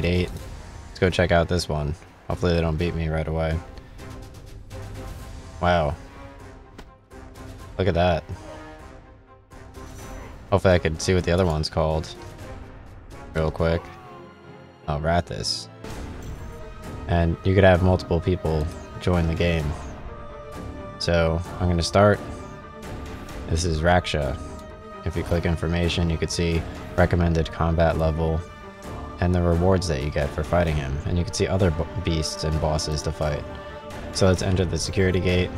Gate 8. Let's go check out this one. Hopefully they don't beat me right away. Wow. Look at that. Hopefully I could see what the other one's called real quick. I'll rat this. And you could have multiple people join the game. So I'm going to start. This is Raksha. If you click information, you could see recommended combat level and the rewards that you get for fighting him. And you can see other beasts and bosses to fight. So let's enter the security gate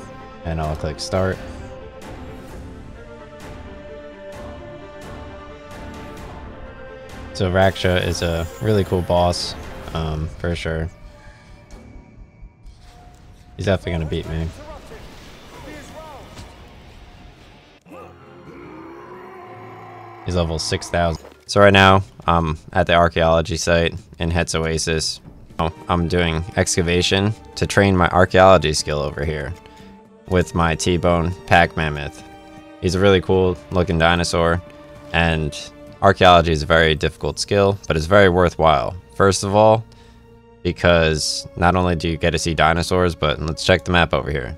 and I'll click start. So Raksha is a really cool boss, for sure. He's definitely gonna beat me. He's level 6,000. So right now, I'm at the archaeology site in Het's Oasis. I'm doing excavation to train my archaeology skill over here with my T-Bone Pack Mammoth. He's a really cool looking dinosaur, and archaeology is a very difficult skill, but it's very worthwhile. First of all, because not only do you get to see dinosaurs, but let's check the map over here.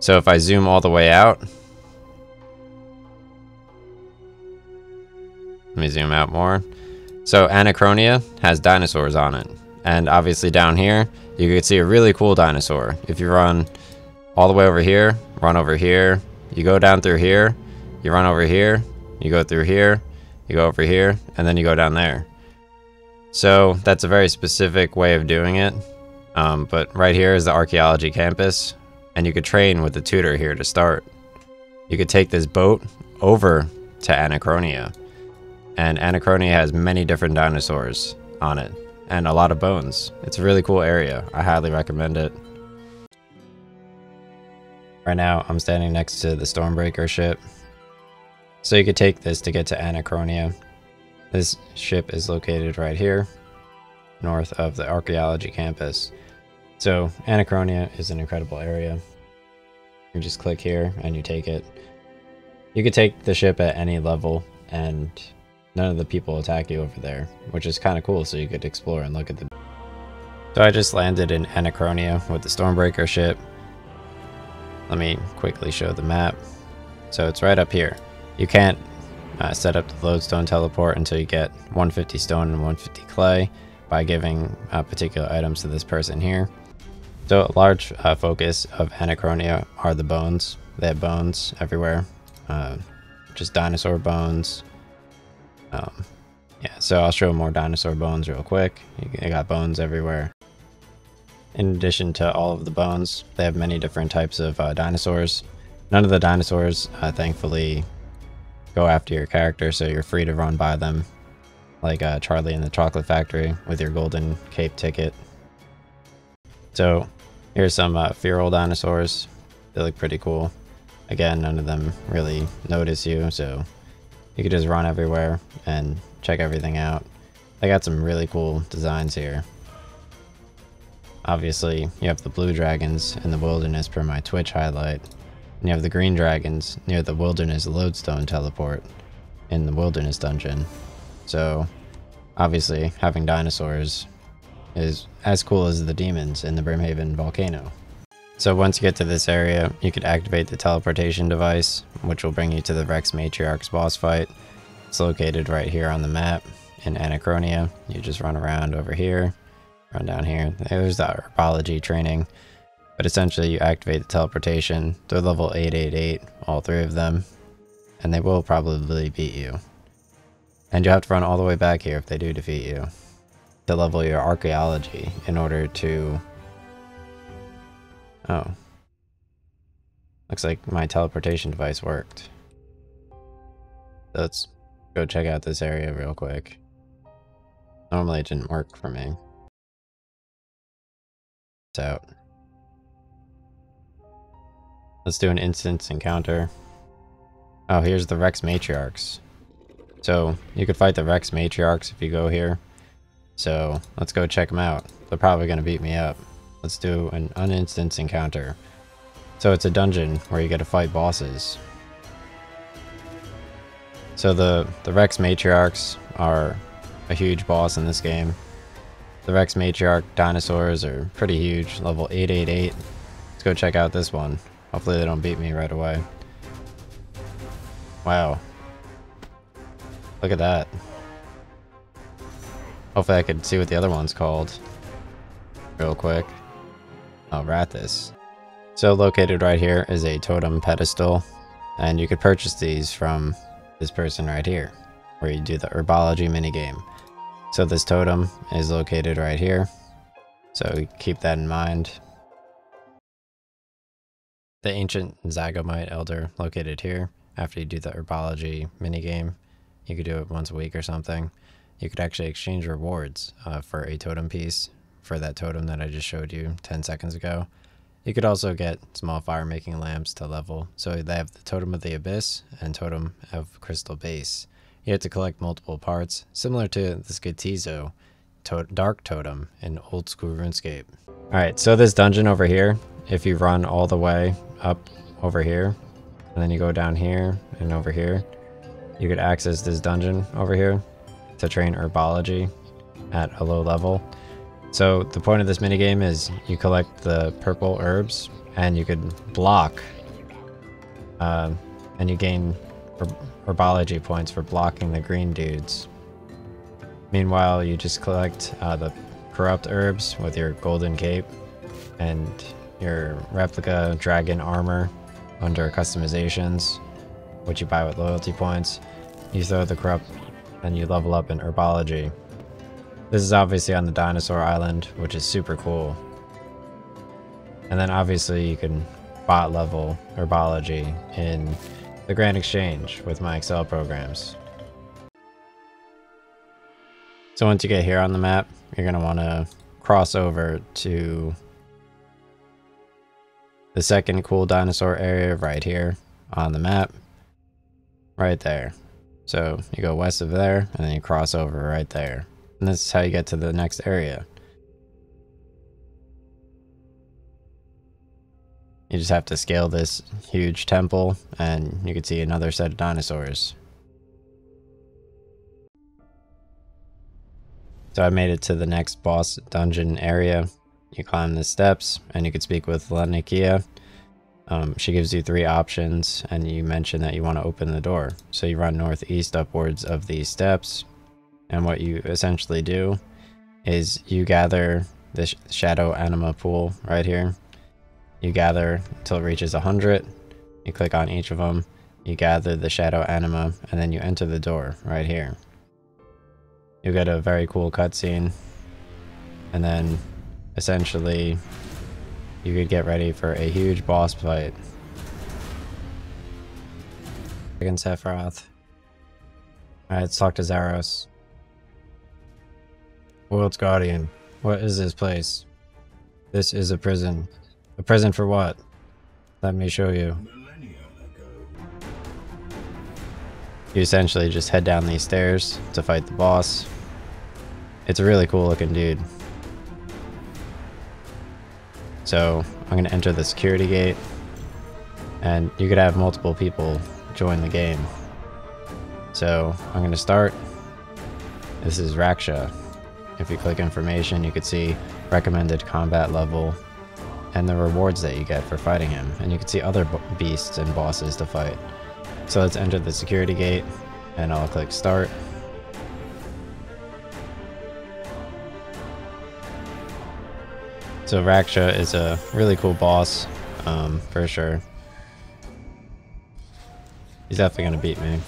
So if I zoom all the way out, let me zoom out more. So Anachronia has dinosaurs on it. And obviously down here, you can see a really cool dinosaur. If you run all the way over here, run over here, you go down through here, you run over here, you go through here, you go over here, and then you go down there. So that's a very specific way of doing it. But right here is the archaeology campus, and you could train with the tutor here to start. You could take this boat over to Anachronia. And Anachronia has many different dinosaurs on it, and a lot of bones. It's a really cool area. I highly recommend it. Right now, I'm standing next to the Stormbreaker ship. So you could take this to get to Anachronia. This ship is located right here, north of the archaeology campus. So Anachronia is an incredible area. You just click here and you take it. You could take the ship at any level, and none of the people attack you over there, which is kind of cool, so you could explore and look at the... So I just landed in Anachronia with the Stormbreaker ship. Let me quickly show the map. So it's right up here. You can't set up the Bloodstone teleport until you get 150 stone and 150 clay by giving particular items to this person here. So a large focus of Anachronia are the bones. They have bones everywhere. Just dinosaur bones. Yeah, so I'll show more dinosaur bones real quick. They got bones everywhere. In addition to all of the bones, they have many different types of dinosaurs. None of the dinosaurs, thankfully, go after your character, so you're free to run by them. Like Charlie in the Chocolate Factory with your golden cape ticket. So here's some feral dinosaurs. They look pretty cool. Again, none of them really notice you, so you could just run everywhere and check everything out. They got some really cool designs here. Obviously, you have the blue dragons in the wilderness per my Twitch highlight, and you have the green dragons near the wilderness lodestone teleport in the wilderness dungeon. So, obviously, having dinosaurs is as cool as the demons in the Brimhaven volcano. So once you get to this area, you could activate the teleportation device, which will bring you to the Rex Matriarchs boss fight. It's located right here on the map in Anachronia. You just run around over here, run down here. There's the Herbology training, but essentially you activate the teleportation. They're level 888, all three of them, and they will probably beat you. And you have to run all the way back here if they do defeat you to level your archaeology in order to... Oh. Looks like my teleportation device worked. Let's go check out this area real quick. Normally it didn't work for me. It's out. Let's do an instance encounter. Oh, here's the Rex Matriarchs. So you could fight the Rex Matriarchs if you go here. So let's go check them out. They're probably going to beat me up. Let's do an uninstance encounter. So it's a dungeon where you get to fight bosses. So the Rex Matriarchs are a huge boss in this game. The Rex Matriarch dinosaurs are pretty huge, level 888. Let's go check out this one. Hopefully they don't beat me right away. Wow. Look at that. Hopefully I could see what the other one's called real quick. I'll rat this. So located right here is a totem pedestal, and you could purchase these from this person right here, where you do the herbology minigame. So this totem is located right here, so keep that in mind. The ancient Zygomite elder located here. After you do the herbology minigame, you could do it once a week or something. You could actually exchange rewards for a totem piece for that totem that I just showed you 10 seconds ago. You could also get small fire making lamps to level. So they have the Totem of the Abyss and Totem of Crystal base. You have to collect multiple parts, similar to the Skatizo Dark Totem in old school RuneScape. Alright, so this dungeon over here, if you run all the way up over here, and then you go down here and over here, you could access this dungeon over here to train Herbology at a low level. So the point of this minigame is you collect the purple herbs and you could block, and you gain herbology points for blocking the green dudes. Meanwhile, you just collect the corrupt herbs with your golden cape and your replica dragon armor under customizations, which you buy with loyalty points. You throw the corrupt and you level up in herbology. This is obviously on the dinosaur island, which is super cool. And then obviously you can bot level herbology in the Grand Exchange with my Excel programs. So once you get here on the map, you're going to want to cross over to the second cool dinosaur area right here on the map. Right there. So you go west of there and then you cross over right there. And this is how you get to the next area. You just have to scale this huge temple, and you can see another set of dinosaurs. So I made it to the next boss dungeon area. You climb the steps, and you can speak with Lanikia. She gives you three options, and you mention that you want to open the door. So you run northeast upwards of these steps. And what you essentially do is you gather this shadow anima pool right here. You gather until it reaches 100. You click on each of them. You gather the shadow anima, and then you enter the door right here. You get a very cool cutscene, and then essentially you could get ready for a huge boss fight against Sephiroth. Alright, let's talk to Zaros. World's Guardian, what is this place? This is a prison. A prison for what? Let me show you. You essentially just head down these stairs to fight the boss. It's a really cool looking dude. So, I'm going to enter the security gate, and you could have multiple people join the game. So, I'm going to start. This is Raksha. If you click information, you could see recommended combat level and the rewards that you get for fighting him. And you can see other beasts and bosses to fight. So let's enter the security gate, and I'll click start. So Raksha is a really cool boss, for sure. He's definitely going to beat me.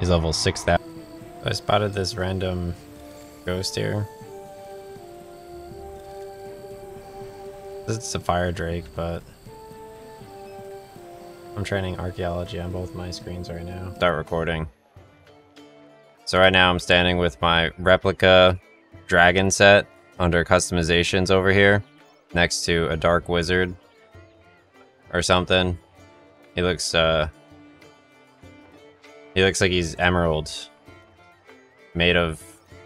He's level 6,000. So I spotted this random ghost here. It's a fire drake, but I'm training archaeology on both my screens right now. Start recording. So right now I'm standing with my replica dragon set under customizations over here, next to a dark wizard or something. He looks He looks like he's emerald, made of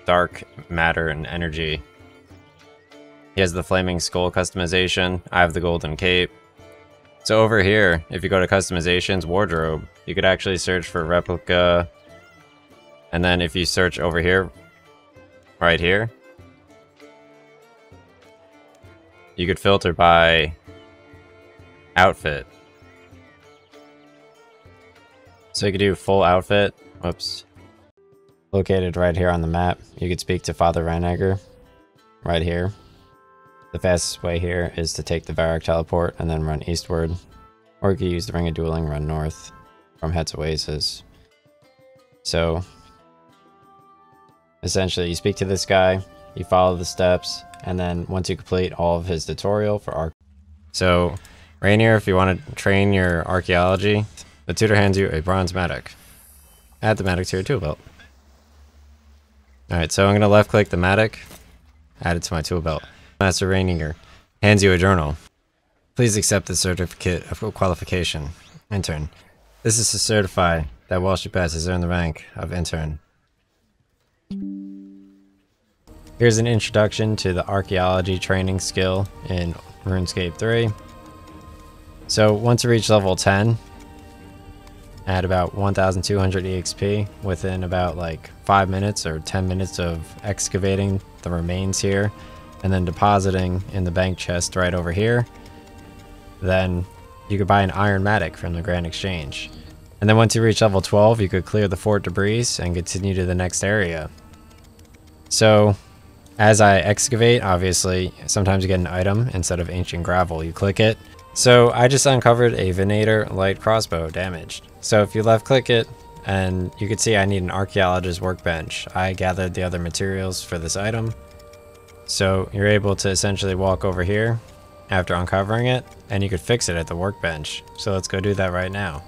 dark matter and energy. He has the flaming skull customization. I have the golden cape. So over here, if you go to customizations, wardrobe, you could actually search for replica And then if you search over here, right here, you could filter by outfit. So you could do full outfit. Whoops. Located right here on the map, you could speak to Father Reiniger right here. The fastest way here is to take the Varrock teleport and then run eastward. Or you could use the Ring of Dueling, run north from Het's Oasis. So essentially you speak to this guy, you follow the steps, and then once you complete all of his tutorial for Archaeology. So Reiniger, if you want to train your Archaeology, the tutor hands you a Bronze Matic. Add the Matic to your tool belt. Alright, so I'm going to left click the Matic, add it to my tool belt. Master Reiniger hands you a journal. Please accept this certificate of qualification. Intern. This is to certify that WallStBets has earned the rank of intern. Here's an introduction to the Archaeology training skill in RuneScape 3. So once you reach level 10, at about 1200 EXP, within about like 5 minutes or 10 minutes of excavating the remains here, and then depositing in the bank chest right over here, then you could buy an Iron Matic from the Grand Exchange. And then once you reach level 12, you could clear the Fort Debris and continue to the next area. So as I excavate, obviously, sometimes you get an item instead of ancient gravel. You click it. So I just uncovered a Venator light crossbow damaged. So if you left click it, and you can see I need an Archaeologist's Workbench. I gathered the other materials for this item. So you're able to essentially walk over here after uncovering it, and you could fix it at the workbench. So let's go do that right now,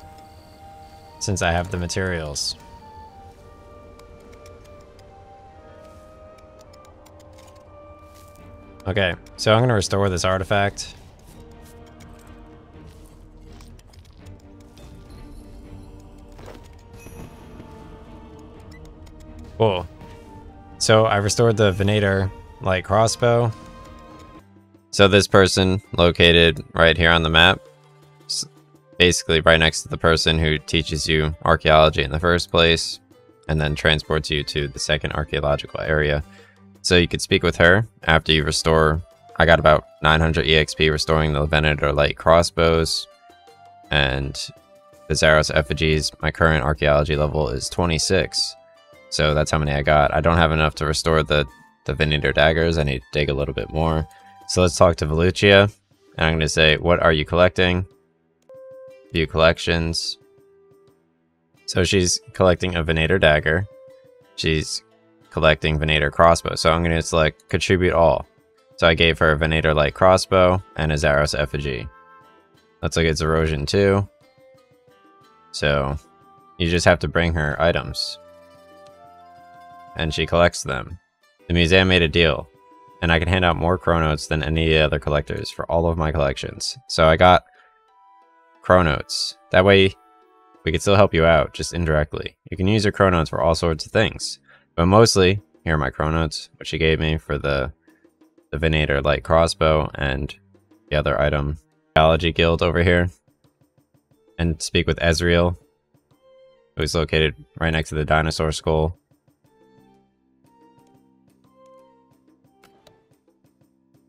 since I have the materials. Okay, so I'm going to restore this artifact. Cool. So I restored the Venator light crossbow. So this person located right here on the map, basically right next to the person who teaches you archaeology in the first place, and then transports you to the second archaeological area. So you could speak with her after you restore. I got about 900 EXP restoring the Venator light crossbows and the Zaros effigies. My current archaeology level is 26. So that's how many I got. I don't have enough to restore the Venator daggers. I need to dig a little bit more. So let's talk to Velucia. And I'm going to say, what are you collecting? View collections. So she's collecting a Venator dagger. She's collecting Venator crossbow. So I'm going to select contribute all. So I gave her a Venator light crossbow and a Zaros effigy. Let's look at erosion too. So you just have to bring her items, and she collects them. The museum made a deal, and I can hand out more Chronotes than any other collectors for all of my collections. So I got Chronotes. That way, we can still help you out, just indirectly. You can use your Chronotes for all sorts of things, but mostly, here are my Chronotes, which she gave me for the Venator light crossbow and the other item. Archeology Guild over here, and speak with Ezreal, who's located right next to the dinosaur skull.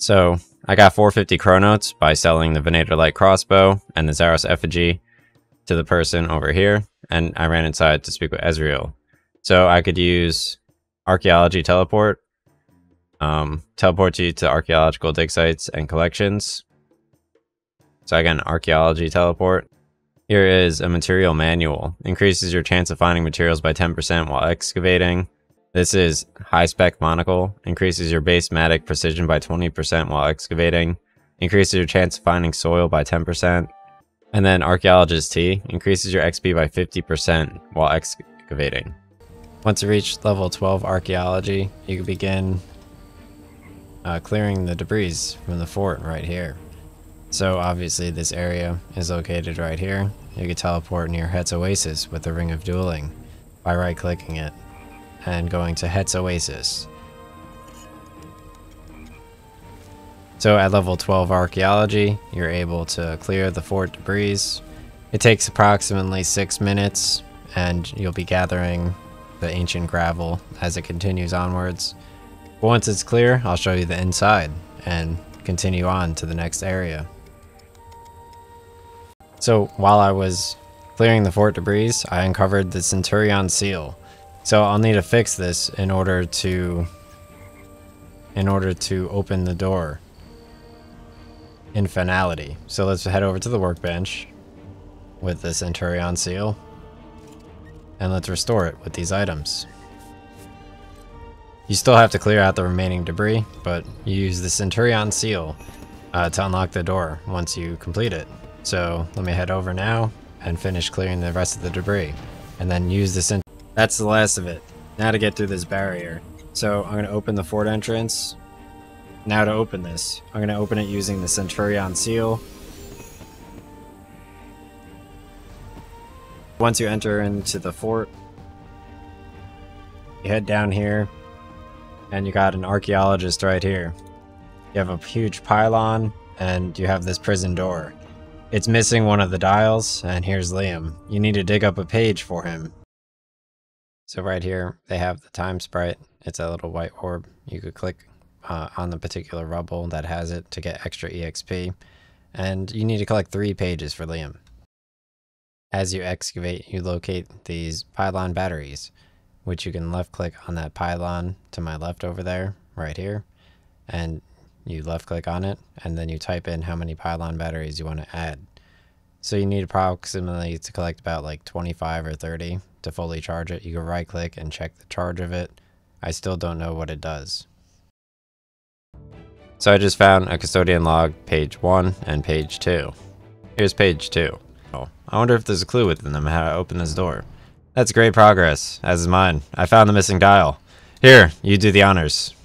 So I got 450 Chronotes by selling the Venator light crossbow and the Zaros effigy to the person over here, and I ran inside to speak with Ezreal. So I could use Archaeology Teleport, teleport you to archaeological dig sites and collections. So I got an Archaeology Teleport. Here is a material manual. Increases your chance of finding materials by 10% while excavating. This is High Spec Monocle. Increases your base matic precision by 20% while excavating. Increases your chance of finding soil by 10%. And then Archaeologist T. Increases your XP by 50% while excavating. Once you reach level 12 Archaeology, you can begin clearing the debris from the fort right here. So obviously this area is located right here. You can teleport near Het's Oasis with the Ring of Dueling by right-clicking it and going to Het's Oasis. So at level 12 Archaeology, you're able to clear the Fort Debris. It takes approximately 6 minutes, and you'll be gathering the ancient gravel as it continues onwards. But once it's clear, I'll show you the inside and continue on to the next area. So while I was clearing the Fort Debris, I uncovered the Centurion Seal. So I'll need to fix this in order to open the door in finality. So let's head over to the workbench with the Centurion Seal and let's restore it with these items. You still have to clear out the remaining debris, but you use the Centurion Seal to unlock the door once you complete it. So let me head over now and finish clearing the rest of the debris and then use the Centurion. That's the last of it. Now to get through this barrier. So I'm going to open the fort entrance. Now to open this, I'm going to open it using the Centurion Seal. Once you enter into the fort, you head down here and you got an archaeologist right here. You have a huge pylon and you have this prison door. It's missing one of the dials, and here's Liam. You need to dig up a page for him. So right here, they have the time sprite. It's a little white orb. You could click on the particular rubble that has it to get extra EXP. And you need to collect 3 pages for Liam. As you excavate, you locate these pylon batteries, which you can left click on that pylon to my left over there, right here. And you left click on it, and then you type in how many pylon batteries you want to add. So you need approximately to collect about like 25 or 30 to fully charge it. You can right click and check the charge of it. I still don't know what it does. So I just found a custodian log, page 1 and page 2. Here's page 2. Oh, I wonder if there's a clue within them how to open this door. That's great progress, as is mine. I found the missing dial. Here, you do the honors.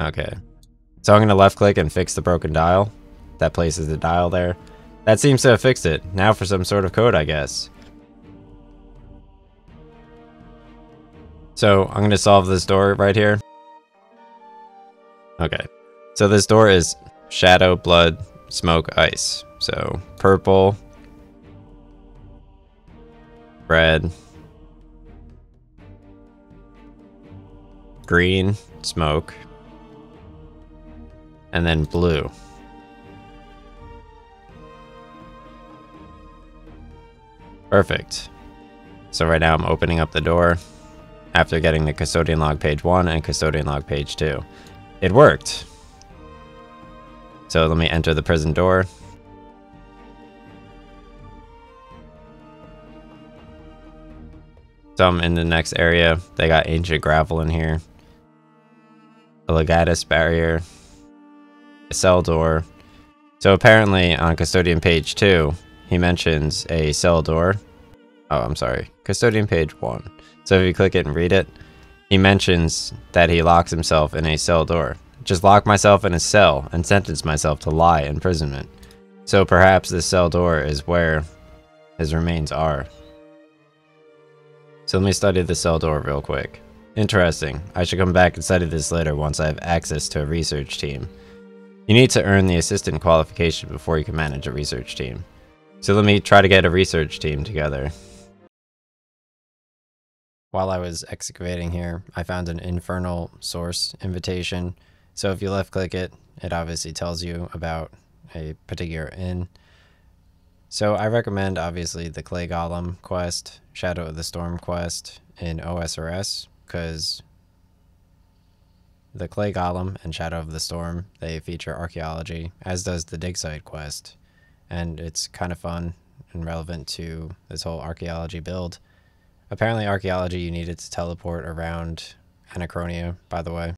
Okay. So I'm going to left click and fix the broken dial. That places the dial there. That seems to have fixed it. Now for some sort of code, I guess. So I'm going to solve this door right here. Okay. So this door is shadow, blood, smoke, ice. So purple, red, green, smoke, and then blue. Perfect. So right now I'm opening up the door after getting the custodian log page 1 and custodian log page 2. It worked. So let me enter the prison door. So I'm in the next area. They got ancient gravel in here. A legatus barrier. A cell door. So apparently on custodian page 2, he mentions a cell door. Oh, I'm sorry. Custodian page 1. So if you click it and read it, he mentions that he locks himself in a cell door. Just lock myself in a cell and sentence myself to lie imprisonment. So perhaps this cell door is where his remains are. So let me study the cell door real quick. Interesting. I should come back and study this later once I have access to a research team. You need to earn the assistant qualification before you can manage a research team. So let me try to get a research team together. While I was excavating here, I found an infernal source invitation. So if you left click it, it obviously tells you about a particular inn. So I recommend obviously the Clay Golem quest, Shadow of the Storm quest in OSRS, because the Clay Golem and Shadow of the Storm, they feature archaeology, as does the Dig Site quest. And it's kind of fun and relevant to this whole archaeology build. Apparently archaeology, you needed to teleport around Anachronia, by the way.